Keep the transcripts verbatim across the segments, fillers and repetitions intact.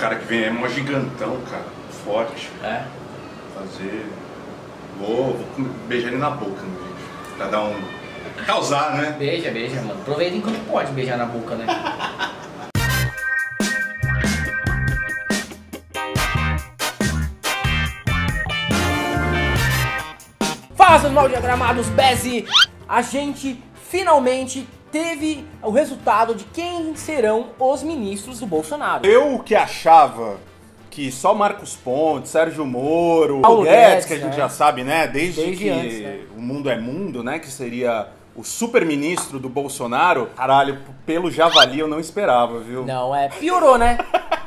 cara que vem é mó gigantão, cara, forte. É. Fazer. Vou, vou beijar ele na boca, né? Pra dar um. Causar, né? Beija, beija, mano. Aproveita enquanto pode beijar na boca, né? Fala, seus mal diagramados, Bezzi! A gente finalmente teve o resultado de quem serão os ministros do Bolsonaro. Eu que achava que só Marcos Pontes, Sérgio Moro, Paulo Guedes, que a gente é. já sabe, né, desde, desde que antes, né? O mundo é mundo, né, que seria o super-ministro do Bolsonaro. Caralho, pelo javali eu não esperava, viu? Não, é, piorou, né?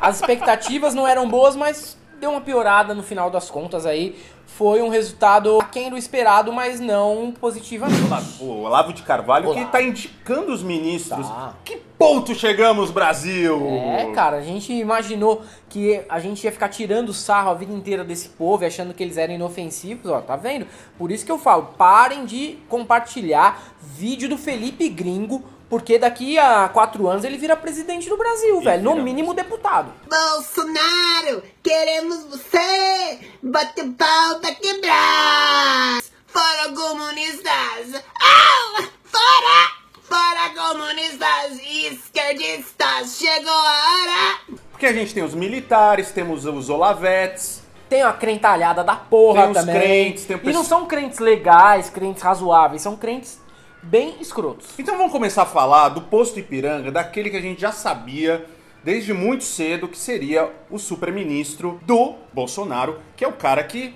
As expectativas não eram boas, mas deu uma piorada no final das contas aí. Foi um resultado aquém do esperado, mas não positivamente. O Olavo de Carvalho, Olá. que tá indicando os ministros. Tá. Que ponto chegamos, Brasil? É, cara, a gente imaginou que a gente ia ficar tirando sarro a vida inteira desse povo, achando que eles eram inofensivos, ó, tá vendo? Por isso que eu falo, parem de compartilhar vídeo do Felipe Gringo, porque daqui a quatro anos ele vira presidente do Brasil, e velho. No mínimo deputado. Bolsonaro, queremos você! Bate o pau pra quebrar! Fora comunistas! Ah! Fora! Fora comunistas e esquerdistas! Chegou a hora! Porque a gente tem os militares, temos os olavetes. Tem a crentalhada da porra tem também. Os crentes, tem o... E não são crentes legais, crentes razoáveis, são crentes... bem escrotos. Então vamos começar a falar do posto Ipiranga, daquele que a gente já sabia desde muito cedo que seria o super-ministro do Bolsonaro, que é o cara que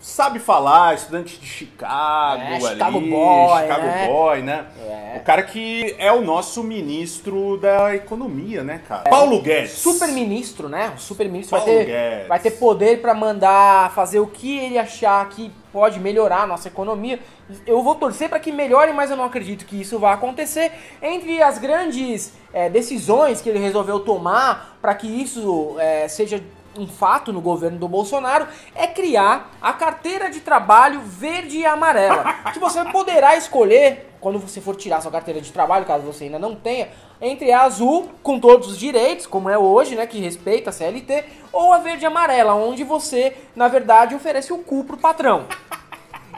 sabe falar, estudante de Chicago, é, ali, Chicago Boy, Chicago né? Boy, né? É. O cara que é o nosso ministro da economia, né, cara? É. Paulo Guedes. Super-ministro, né? O super-ministro vai ter, vai ter poder pra mandar fazer o que ele achar que pode melhorar a nossa economia. Eu vou torcer para que melhore, mas eu não acredito que isso vá acontecer. Entre as grandes é, decisões que ele resolveu tomar para que isso é, seja um fato no governo do Bolsonaro, é criar a carteira de trabalho verde e amarela, que você poderá escolher, quando você for tirar sua carteira de trabalho, caso você ainda não tenha, entre a azul, com todos os direitos, como é hoje, né, que respeita a C L T, ou a verde e amarela, onde você, na verdade, oferece o cu pro patrão.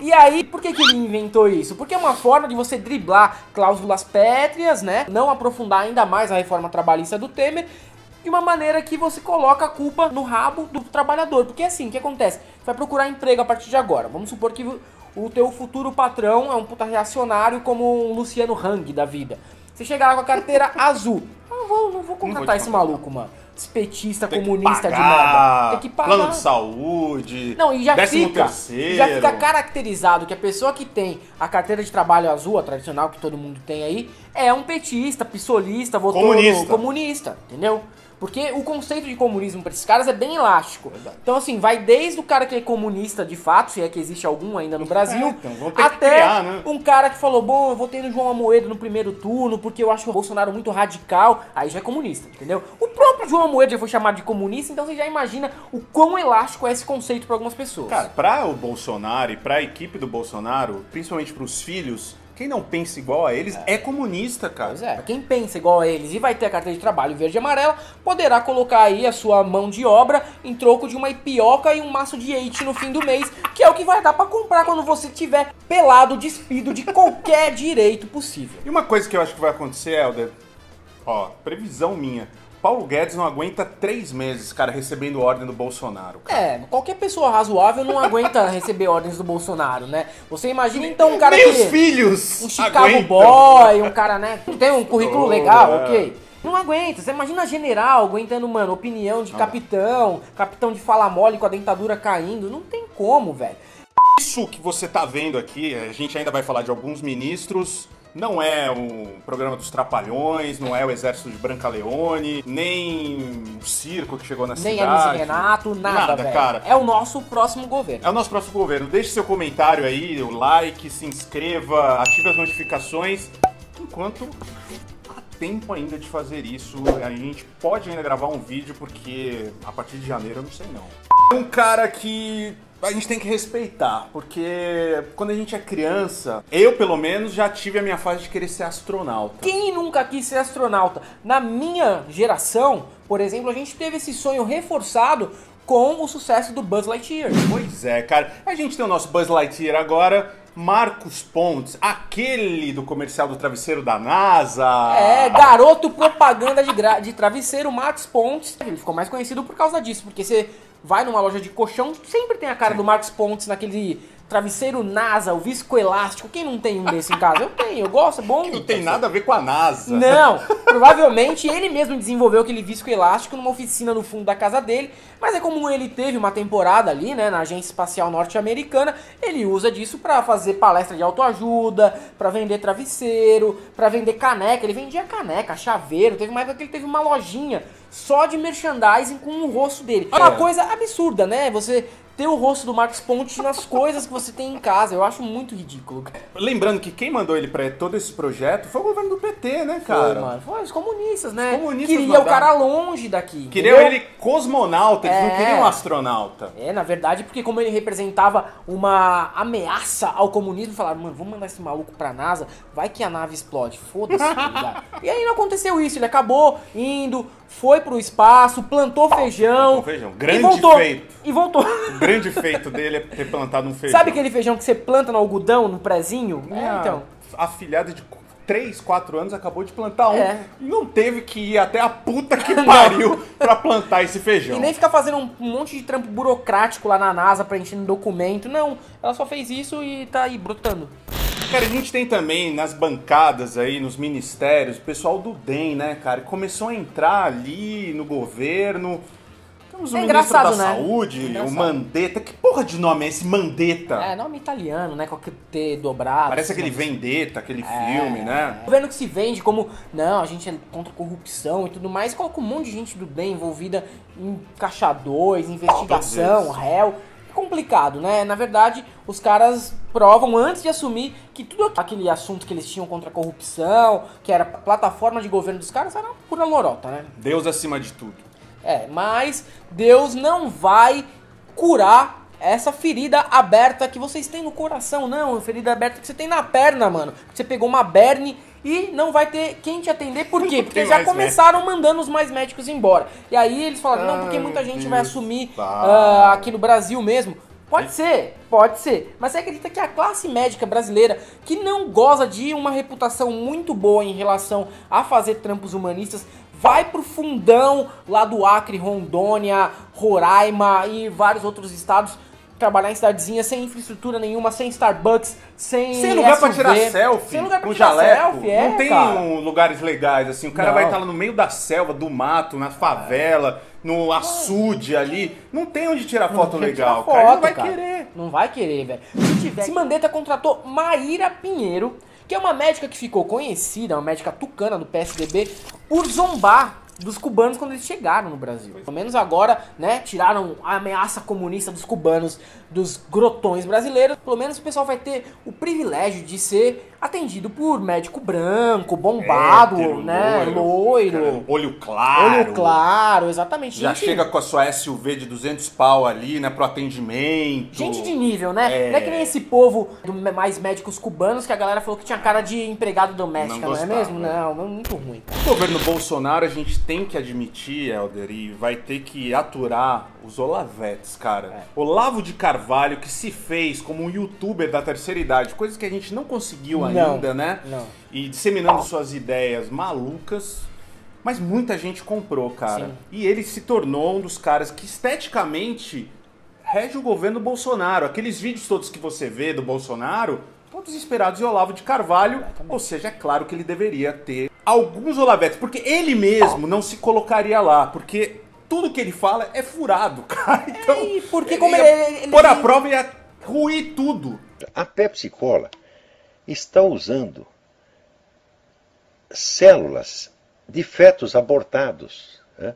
E aí, por que que ele inventou isso? Porque é uma forma de você driblar cláusulas pétreas, né, não aprofundar ainda mais a reforma trabalhista do Temer, de uma maneira que você coloca a culpa no rabo do trabalhador. Porque assim, o que acontece? Você vai procurar emprego a partir de agora. Vamos supor que o teu futuro patrão é um puta reacionário como um Luciano Hang da vida. Você chega lá com a carteira azul. Eu não vou, não vou contratar esse maluco, mano. Esse petista, tem comunista pagar, de moda. Tem que pagar. Plano de saúde, não, e já décimo fica, terceiro. Já fica caracterizado que a pessoa que tem a carteira de trabalho azul, a tradicional que todo mundo tem aí, é um petista, pissolista, votou comunista. No comunista, entendeu? Porque o conceito de comunismo para esses caras é bem elástico. Verdade. Então, assim, vai desde o cara que é comunista de fato, se é que existe algum ainda no Brasil, é, então, vamos ter até que criar, né? Um cara que falou, bom, eu votei no João Amoedo no primeiro turno porque eu acho o Bolsonaro muito radical, aí já é comunista, entendeu? O próprio João Amoedo já foi chamado de comunista, então você já imagina o quão elástico é esse conceito para algumas pessoas. Cara, para o Bolsonaro e para a equipe do Bolsonaro, principalmente para os filhos, quem não pensa igual a eles é, é comunista, cara. Pois é, quem pensa igual a eles e vai ter a carteira de trabalho verde e amarela, poderá colocar aí a sua mão de obra em troco de uma ipioca e um maço de eite no fim do mês, que é o que vai dar pra comprar quando você tiver pelado, despido de qualquer direito possível. E uma coisa que eu acho que vai acontecer, Helder, ó, previsão minha. Paulo Guedes não aguenta três meses, cara, recebendo ordem do Bolsonaro, cara. É, qualquer pessoa razoável não aguenta receber ordens do Bolsonaro, né? Você imagina então um cara que... Meus filhos! Um Chicago aguentam. Boy, um cara, né? Tem um currículo oh, legal, é. ok. Não aguenta. Você imagina general aguentando, mano, opinião de capitão, capitão de fala mole com a dentadura caindo. Não tem como, velho. Isso que você tá vendo aqui, a gente ainda vai falar de alguns ministros... Não é o programa dos Trapalhões, não é o Exército de Branca Leone, nem o circo que chegou na nem cidade. Nem a Luiz Renato, nada, nada velho. Cara. É o nosso próximo governo. É o nosso próximo governo. Deixe seu comentário aí, o like, se inscreva, ative as notificações. Enquanto há tempo ainda de fazer isso, a gente pode ainda gravar um vídeo, porque a partir de janeiro eu não sei não. é um cara que a gente tem que respeitar, porque quando a gente é criança, eu pelo menos já tive a minha fase de querer ser astronauta. Quem nunca quis ser astronauta? Na minha geração, por exemplo, a gente teve esse sonho reforçado com o sucesso do Buzz Lightyear. Pois é, cara. A gente tem o nosso Buzz Lightyear agora, Marcos Pontes, aquele do comercial do travesseiro da NASA. É, garoto propaganda de, gra de travesseiro, Marcos Pontes. Ele ficou mais conhecido por causa disso, porque você vai numa loja de colchão, sempre tem a cara do Marcos Pontes naquele travesseiro NASA, o viscoelástico. Quem não tem um desse em casa? Eu tenho, eu gosto, é bom. Que não tem nada a ver com a NASA. Não, provavelmente ele mesmo desenvolveu aquele viscoelástico numa oficina no fundo da casa dele, mas é como ele teve uma temporada ali, né, na Agência Espacial Norte-Americana, ele usa disso pra fazer palestra de autoajuda, pra vender travesseiro, pra vender caneca. Ele vendia caneca, chaveiro, teve uma época que ele teve uma lojinha só de merchandising com o rosto dele. É uma coisa absurda, né? Você ter o rosto do Marcos Pontes nas coisas que você tem em casa. Eu acho muito ridículo. Lembrando que quem mandou ele pra todo esse projeto foi o governo do P T, né, cara? Foi, mano. Foi os comunistas, né? Os comunistas queria mandaram o cara longe daqui. Queriam ele cosmonauta, eles é. não queriam um astronauta. É, na verdade, porque como ele representava uma ameaça ao comunismo, falaram, mano, vamos mandar esse maluco pra NASA, vai que a nave explode. Foda-se. E aí não aconteceu isso. Ele acabou indo, foi pro espaço, plantou feijão. Plantou feijão. Grande e voltou, feito. E voltou. O grande feito dele é ter plantado um feijão. Sabe aquele feijão que você planta no algodão, no prezinho? É, então. A filhada de três, quatro anos acabou de plantar um. É. E não teve que ir até a puta que pariu pra plantar esse feijão. E nem ficar fazendo um monte de trampo burocrático lá na NASA, preenchendo documento. Não, ela só fez isso e tá aí brotando. Cara, a gente tem também nas bancadas aí, nos ministérios, o pessoal do D E M, né, cara? Começou a entrar ali no governo. Temos o é ministro da né? Saúde, é o Mandetta. Que porra de nome é esse Mandetta? É, nome italiano, né? Com aquele T dobrado. Parece aquele nome. Vendetta, aquele é, filme, né? É. O governo que se vende como, não, a gente é contra a corrupção e tudo mais, coloca um monte de gente do bem envolvida em Caixa dois, investigação, réu. Complicado, né? Na verdade, os caras provam antes de assumir que tudo aquele assunto que eles tinham contra a corrupção, que era a plataforma de governo dos caras, era uma pura lorota, né? Deus acima de tudo. É, mas Deus não vai curar essa ferida aberta que vocês têm no coração, não. Ferida aberta que você tem na perna, mano. Você pegou uma berne e não vai ter quem te atender. Por quê? Porque já começaram médico. mandando os mais médicos embora. E aí eles falaram, não, porque muita gente Deus vai assumir uh, aqui no Brasil mesmo. Pode ser, pode ser. Mas você acredita que a classe médica brasileira, que não goza de uma reputação muito boa em relação a fazer trampos humanistas, vai pro fundão lá do Acre, Rondônia, Roraima e vários outros estados trabalhar em cidadezinha sem infraestrutura nenhuma, sem Starbucks, sem Sem lugar S U V, pra tirar selfie, sem lugar pra um tirar jaleco. Selfie, é, não tem um lugares legais, assim. O cara não vai estar lá no meio da selva, do mato, na favela, no açude ali. Não tem onde tirar foto legal, tirar foto, cara. Não vai cara. querer. Não vai querer, velho. Se tiver... Se Mandetta contratou Maíra Pinheiro, que é uma médica que ficou conhecida, uma médica tucana do P S D B, por zombar dos cubanos quando eles chegaram no Brasil. Pelo menos agora, né, tiraram a ameaça comunista dos cubanos, dos grotões brasileiros. Pelo menos o pessoal vai ter o privilégio de ser atendido por médico branco, bombado, hétero, né, loiro, loiro. Olho claro. Olho claro, exatamente. Já gente, chega com a sua S U V de duzentos pau ali, né, pro atendimento. Gente de nível, né? É. Não é que nem esse povo do mais médicos cubanos que a galera falou que tinha cara de empregado doméstico, não, não é mesmo? Não, muito ruim. O governo Bolsonaro, a gente tem que admitir, Helder, e vai ter que aturar os Olavetes, cara. É. Olavo de Carvalho, que se fez como um youtuber da terceira idade, coisa que a gente não conseguiu não, ainda, né? Não. E disseminando suas ideias malucas, mas muita gente comprou, cara. Sim. E ele se tornou um dos caras que esteticamente rege o governo Bolsonaro. Aqueles vídeos todos que você vê do Bolsonaro, todos inspirados em Olavo de Carvalho, é, ou seja, é claro que ele deveria ter alguns Olavetes, porque ele mesmo não se colocaria lá, porque tudo que ele fala é furado, cara. Então, é, porque ele como ele, ele, ele pôr a prova ia ruir tudo. A Pepsi Cola está usando células de fetos abortados, né,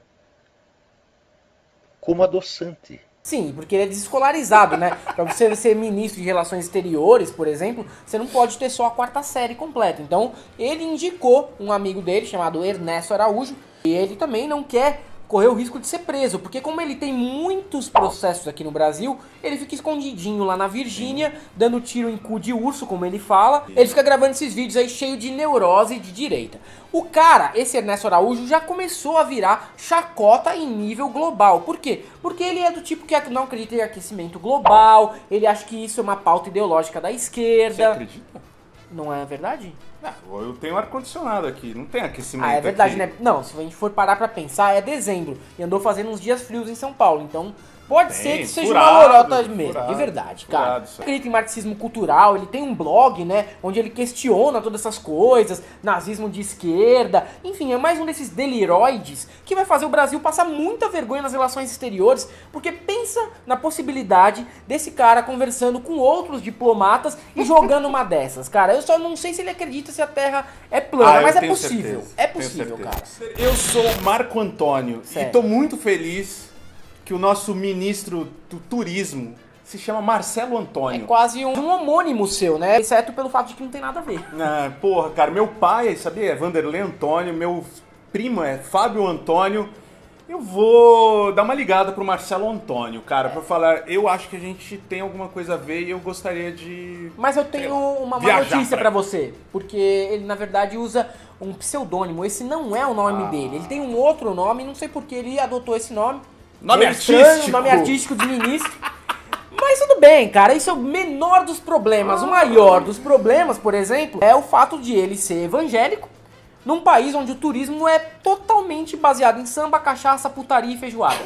como adoçante. Sim, porque ele é desescolarizado, né? Pra você ser ministro de Relações Exteriores, por exemplo, você não pode ter só a quarta série completa. Então, ele indicou um amigo dele, chamado Ernesto Araújo, e ele também não quer correr o risco de ser preso, porque como ele tem muitos processos aqui no Brasil, ele fica escondidinho lá na Virgínia, dando tiro em cu de urso, como ele fala. Ele fica gravando esses vídeos aí cheio de neurose de direita. O cara, esse Ernesto Araújo, já começou a virar chacota em nível global. Por quê? Porque ele é do tipo que não acredita em aquecimento global, ele acha que isso é uma pauta ideológica da esquerda. Você acredita? Não é verdade? Não, eu tenho ar-condicionado aqui, não tem aquecimento. Ah, é verdade, aqui, né? Não, se a gente for parar pra pensar, é dezembro. E andou fazendo uns dias frios em São Paulo, então pode tem, ser que seja furado, uma lorota mesmo, furado, de verdade, cara. Ele tem marxismo cultural, ele tem um blog, né, onde ele questiona todas essas coisas, nazismo de esquerda, enfim, é mais um desses deliroides que vai fazer o Brasil passar muita vergonha nas relações exteriores, porque pensa na possibilidade desse cara conversando com outros diplomatas e jogando uma dessas, cara. Eu só não sei se ele acredita se a Terra é plana, ah, mas é possível, certeza, é possível, cara. Eu sou Marco Antônio certo. E tô muito feliz que o nosso ministro do turismo se chama Marcelo Antônio. É quase um, um homônimo seu, né? Exceto pelo fato de que não tem nada a ver. Ah, porra, cara, meu pai, sabia? É Vanderlei Antônio, meu primo é Fábio Antônio. Eu vou dar uma ligada pro Marcelo Antônio, cara, é. pra falar, eu acho que a gente tem alguma coisa a ver e eu gostaria de... Mas eu tenho eu, uma má notícia pra, pra você, porque ele, na verdade, usa um pseudônimo. Esse não é o nome ah. dele, ele tem um outro nome, não sei por que ele adotou esse nome. Nome é artístico. Estranho, nome artístico de ministro. Mas tudo bem, cara, isso é o menor dos problemas. O maior dos problemas, por exemplo, é o fato de ele ser evangélico num país onde o turismo é totalmente baseado em samba, cachaça, putaria e feijoada.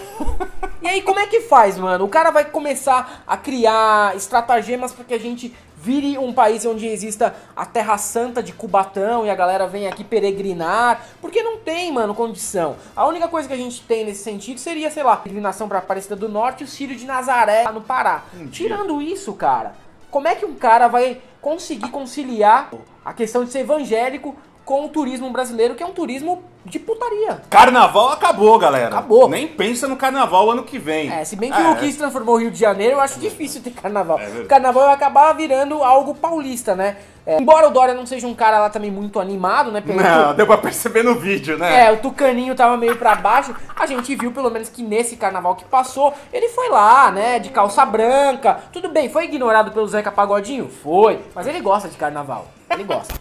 E aí, como é que faz, mano? O cara vai começar a criar estratagemas pra que a gente vire um país onde exista a Terra Santa de Cubatão e a galera vem aqui peregrinar, porque não tem, mano, condição. A única coisa que a gente tem nesse sentido seria, sei lá, peregrinação pra Aparecida do Norte e o Círio de Nazaré lá no Pará. Um Tirando isso, cara, como é que um cara vai conseguir conciliar a questão de ser evangélico com o turismo brasileiro, que é um turismo de putaria? Carnaval acabou, galera. Acabou. Nem pensa no carnaval ano que vem. É, se bem que é. o que se transformou o Rio de Janeiro, eu acho difícil ter carnaval. É o carnaval vai acabar virando algo paulista, né? É. Embora o Dória não seja um cara lá também muito animado, né? Pelo não, tu... deu pra perceber no vídeo, né? É, o Tucaninho tava meio pra baixo. A gente viu, pelo menos, que nesse carnaval que passou, ele foi lá, né? De calça branca. Tudo bem, foi ignorado pelo Zeca Pagodinho? Foi. Mas ele gosta de carnaval. Ele gosta.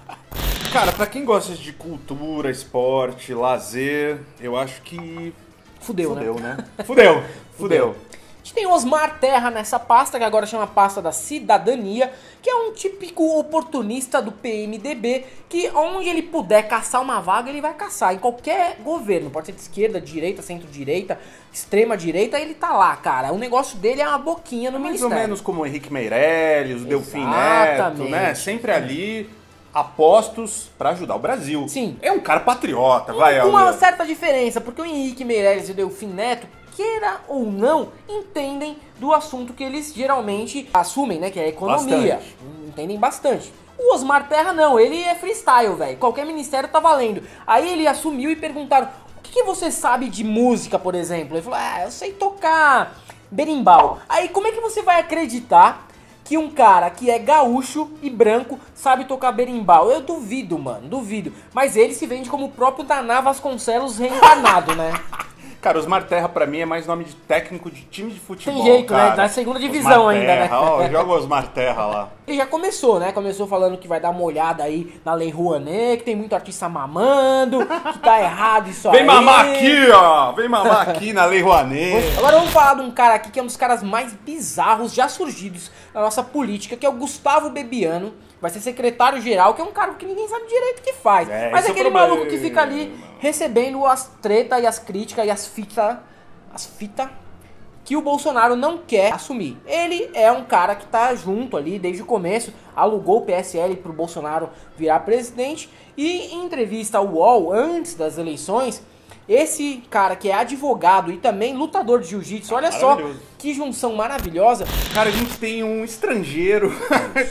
Cara, pra quem gosta de cultura, esporte, lazer, eu acho que... Fudeu, Fudeu né? né? Fudeu, fudeu. Fudeu. A gente tem o Osmar Terra nessa pasta, que agora chama pasta da cidadania, que é um típico oportunista do P M D B, que onde ele puder caçar uma vaga, ele vai caçar. Em qualquer governo, pode ser de esquerda, direita, centro-direita, extrema-direita, ele tá lá, cara. O negócio dele é uma boquinha no mais ministério. Mais ou menos como o Henrique Meirelles, o Delfim Neto, né? Sempre ali... apostos pra ajudar o Brasil. Sim. É um cara patriota, e vai. Com uma certa diferença, porque o Henrique Meirelles e o Delfim Neto, queira ou não, entendem do assunto que eles geralmente assumem, né? Que é a economia. Bastante. Entendem bastante. O Osmar Terra não, ele é freestyle, velho. Qualquer ministério tá valendo. Aí ele assumiu e perguntaram, o que, que você sabe de música, por exemplo? Ele falou, ah, eu sei tocar berimbau. Aí como é que você vai acreditar que um cara que é gaúcho e branco sabe tocar berimbau? Eu duvido, mano, duvido. Mas ele se vende como o próprio Dadá Vasconcelos reencarnado, né? Cara, Osmar Terra pra mim é mais nome de técnico de time de futebol. Tem jeito, cara, né? Da segunda divisão Osmar ainda, Terra, né? Ó, joga o Osmar Terra lá. Ele já começou, né? Começou falando que vai dar uma olhada aí na Lei Rouanet, que tem muito artista mamando, que tá errado isso aí. Vem mamar aqui, ó! Vem mamar aqui na Lei Rouanet. Agora vamos falar de um cara aqui que é um dos caras mais bizarros já surgidos na nossa política, que é o Gustavo Bebiano. Vai ser secretário-geral, que é um cargo que ninguém sabe direito o que faz. É, mas é aquele problema. Maluco que fica ali recebendo as tretas e as críticas e as fitas as fitas que o Bolsonaro não quer assumir. Ele é um cara que tá junto ali desde o começo, alugou o P S L pro Bolsonaro virar presidente e em entrevista ao U O L antes das eleições, esse cara que é advogado e também lutador de jiu-jitsu, olha só, que junção maravilhosa. Cara, a gente tem um estrangeiro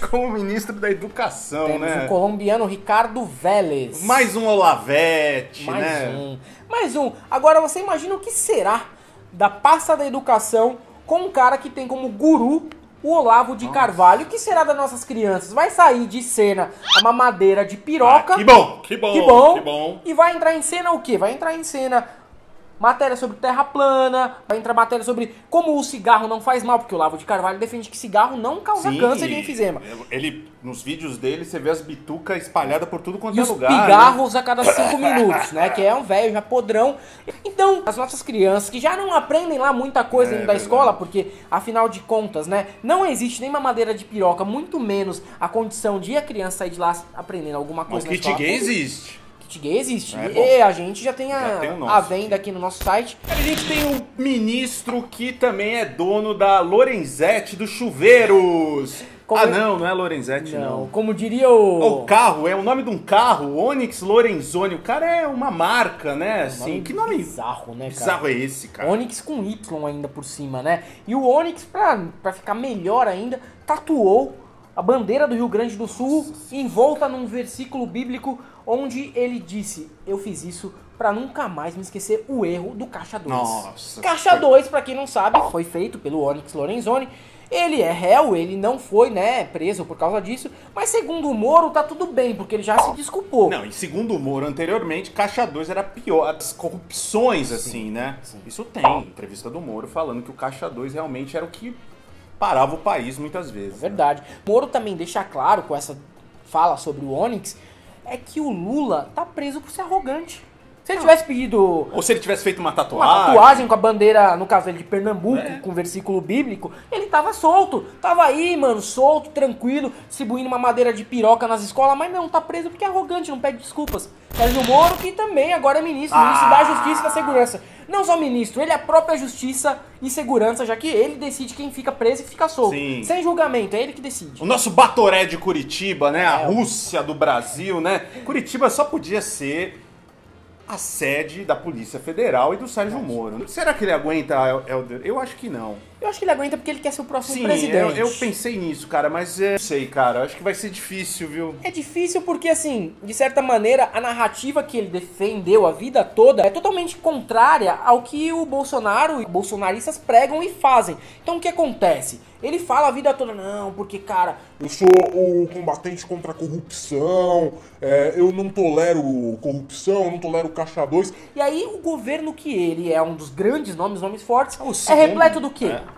como ministro da educação. Temos, né? O colombiano Ricardo Vélez. Mais um Olavete, mais né? Um. Mais um. Agora você imagina o que será da pasta da educação com um cara que tem como guru o Olavo de nossa. Carvalho. O que será das nossas crianças? Vai sair de cena a mamadeira de piroca. Ah, que bom, que bom, que bom, que bom. E vai entrar em cena o quê? Vai entrar em cena matéria sobre terra plana, vai entrar matéria sobre como o cigarro não faz mal, porque o Olavo de Carvalho defende que cigarro não causa Sim, câncer e enfisema. Ele, nos vídeos dele, você vê as bitucas espalhadas por tudo quanto é lugar. E os pigarros, né, a cada cinco minutos, né? Que é um velho já podrão. Então, as nossas crianças, que já não aprendem lá muita coisa é, dentro da escola, porque, afinal de contas, né, não existe nem mamadeira de piroca, muito menos a condição de a criança sair de lá aprendendo alguma coisa. Mas kit gay existe. Kit gay existe. É, e a gente já tem, a, já tem nosso, a venda aqui no nosso site. A gente tem um ministro que também é dono da Lorenzetti dos chuveiros. Como ah eu... não, não é Lorenzetti não. não. Como diria o... O carro, é o nome de um carro, Onyx Lorenzoni. O cara é uma marca, né? É, assim, nome que nome bizarro, né, cara? Bizarro é esse, cara. Onyx com Y ainda por cima, né? E o Onyx, pra, pra ficar melhor ainda, tatuou a bandeira do Rio Grande do Sul envolta num versículo bíblico onde ele disse, eu fiz isso pra nunca mais me esquecer o erro do Caixa dois. Nossa, Caixa foi... dois, pra quem não sabe, foi feito pelo Onyx Lorenzoni. Ele é réu, ele não foi, né, preso por causa disso, mas segundo o Moro tá tudo bem, porque ele já se desculpou. Não, e segundo o Moro, anteriormente, Caixa dois era pior, as corrupções, assim, sim, né? Sim. Isso tem, entrevista do Moro falando que o Caixa dois realmente era o que parava o país muitas vezes. É verdade. Né? Moro também deixa claro, com essa fala sobre o Onyx, é que o Lula tá preso por ser arrogante. Se ele tivesse pedido... Ou se ele tivesse feito uma tatuagem. Uma tatuagem com a bandeira, no caso dele, de Pernambuco, é. com um versículo bíblico, ele tava solto. Tava aí, mano, solto, tranquilo, distribuindo uma madeira de piroca nas escolas, mas não, tá preso porque é arrogante, não pede desculpas. Sérgio Moro, que também agora é ministro, ah. ministro da Justiça e da Segurança. Não só ministro, ele é a própria Justiça e Segurança, já que ele decide quem fica preso e fica solto. Sim. Sem julgamento, é ele que decide. O nosso Batoré de Curitiba, né? É. A Rússia do Brasil, né? Curitiba só podia ser... a sede da Polícia Federal e do Sérgio Moro. Será que ele aguenta, Helder? Eu acho que não. Eu acho que ele aguenta porque ele quer ser o próximo Sim, presidente. Eu, eu pensei nisso, cara, mas é, não sei, cara. Acho que vai ser difícil, viu? É difícil porque, assim, de certa maneira, a narrativa que ele defendeu a vida toda é totalmente contrária ao que o Bolsonaro e bolsonaristas pregam e fazem. Então, o que acontece? Ele fala a vida toda, não, porque, cara, eu sou o combatente contra a corrupção, é, eu não tolero corrupção, eu não tolero Caixa dois. E aí o governo que ele é um dos grandes nomes, nomes fortes, é, é repleto do quê? É.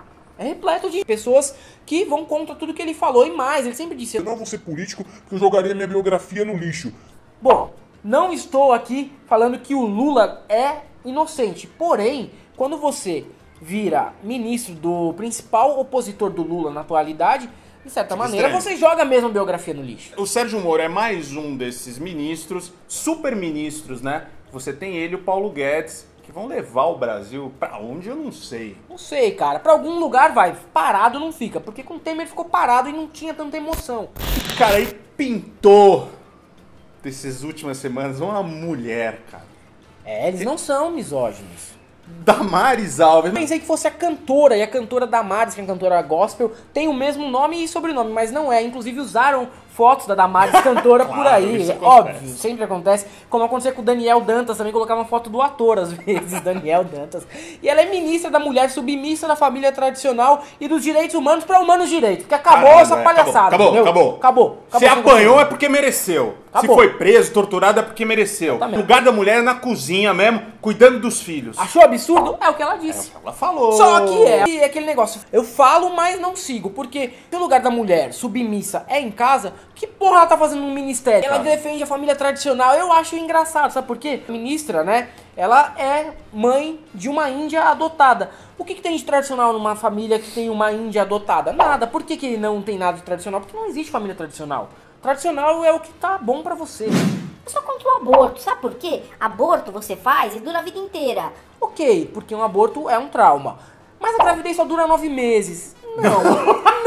é repleto de pessoas que vão contra tudo que ele falou e mais. Ele sempre disse, eu não vou ser político porque eu jogaria minha biografia no lixo. Bom, não estou aqui falando que o Lula é inocente, porém, quando você... vira ministro do principal opositor do Lula na atualidade, de certa maneira, você joga mesmo a biografia no lixo. O Sérgio Moro é mais um desses ministros, super ministros, né? Você tem ele, o Paulo Guedes, que vão levar o Brasil pra onde eu não sei. Não sei, cara. Pra algum lugar vai. Parado não fica, porque com o Temer ficou parado e não tinha tanta emoção. E, cara, aí pintou, dessas últimas semanas, uma mulher, cara. É, eles não são misóginos. Damares Alves. Eu pensei que fosse a cantora, e a cantora Damares, que é a cantora gospel, tem o mesmo nome e sobrenome, mas não é. Inclusive usaram fotos da Damares cantora claro, por aí. É óbvio, sempre acontece. Como aconteceu com o Daniel Dantas, também colocavam foto do ator às vezes, Daniel Dantas. E ela é ministra da mulher, submissa da família tradicional e dos direitos humanos para humanos direitos, porque acabou Caramba, essa palhaçada. Acabou, acabou, acabou. acabou, acabou Se apanhou é porque mereceu. Acabou. Se foi preso, torturado é porque mereceu. Exatamente. O lugar da mulher é na cozinha mesmo, cuidando dos filhos. Achou absurdo? É o que ela disse. É o que ela falou. Só que é, é aquele negócio, eu falo, mas não sigo, porque se o lugar da mulher submissa é em casa, que porra ela tá fazendo no ministério? Ela defende a família tradicional, eu acho engraçado, sabe por quê? A ministra, né, ela é mãe de uma índia adotada. O que, que tem de tradicional numa família que tem uma índia adotada? Nada. Por que, que não tem nada de tradicional? Porque não existe família tradicional. Tradicional é o que tá bom pra você. Eu sou contra o aborto, sabe por quê? Aborto você faz e dura a vida inteira. Ok, porque um aborto é um trauma. Mas a gravidez só dura nove meses. Não,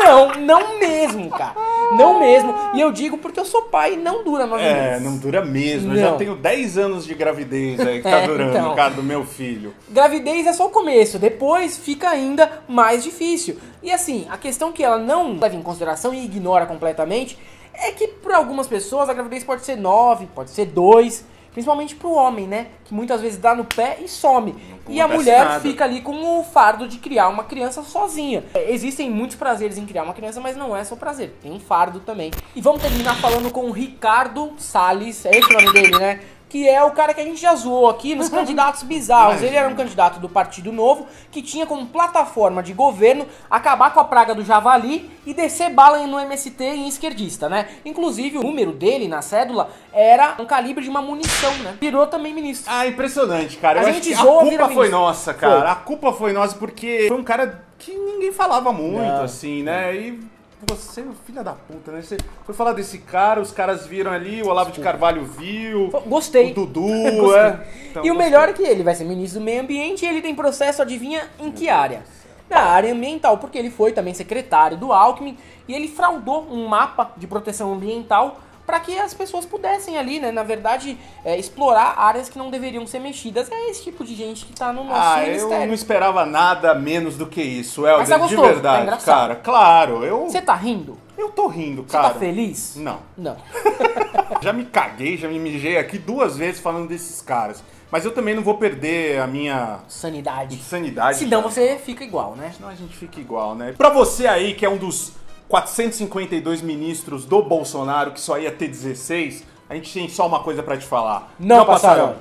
não, não mesmo, cara. Não mesmo. E eu digo porque eu sou pai e não dura nove é, meses. É, não dura mesmo. Não. Eu já tenho dez anos de gravidez aí que tá é, durando, então, cara, do meu filho. Gravidez é só o começo, depois fica ainda mais difícil. E assim, a questão que ela não leva em consideração e ignora completamente... é que para algumas pessoas a gravidez pode ser nove, pode ser dois, principalmente para o homem, né? Que muitas vezes dá no pé e some. E a mulher nada. fica ali com o fardo de criar uma criança sozinha. Existem muitos prazeres em criar uma criança, mas não é só prazer. Tem um fardo também. E vamos terminar falando com o Ricardo Salles, é esse o nome dele, né? que é o cara que a gente já zoou aqui nos candidatos bizarros. Ele era um candidato do Partido Novo que tinha como plataforma de governo acabar com a praga do javali e descer bala no M S T em esquerdista, né? Inclusive, o número dele na cédula era um calibre de uma munição, né? Virou também ministro. Ah, impressionante, cara. Eu a gente zoou, a culpa foi nossa, cara. Foi. A culpa foi nossa porque foi um cara que ninguém falava muito, não, assim, né? E... você, filha da puta, né? Você foi falar desse cara, os caras viram ali, o Olavo de Carvalho viu. Gostei. O Dudu, gostei. É. Então, e o melhor é que ele vai ser ministro do meio ambiente e ele tem processo, adivinha, em que área? Na área ambiental, porque ele foi também secretário do Alckmin e ele fraudou um mapa de proteção ambiental para que as pessoas pudessem ali, né, na verdade, é, explorar áreas que não deveriam ser mexidas. É esse tipo de gente que tá no nosso ah, ministério. Eu não esperava nada menos do que isso, Helder, tá de verdade, tá cara. Claro, eu... Você tá rindo? Eu tô rindo, cara. Você tá feliz? Não. Não. Já me caguei, já me mijei aqui duas vezes falando desses caras. Mas eu também não vou perder a minha... sanidade. Sanidade. Senão cara. Você fica igual, né? Senão a gente fica igual, né? Pra você aí, que é um dos... quatrocentos e cinquenta e dois ministros do Bolsonaro, que só ia ter dezesseis, a gente tem só uma coisa pra te falar. Não, não passaram. passaram.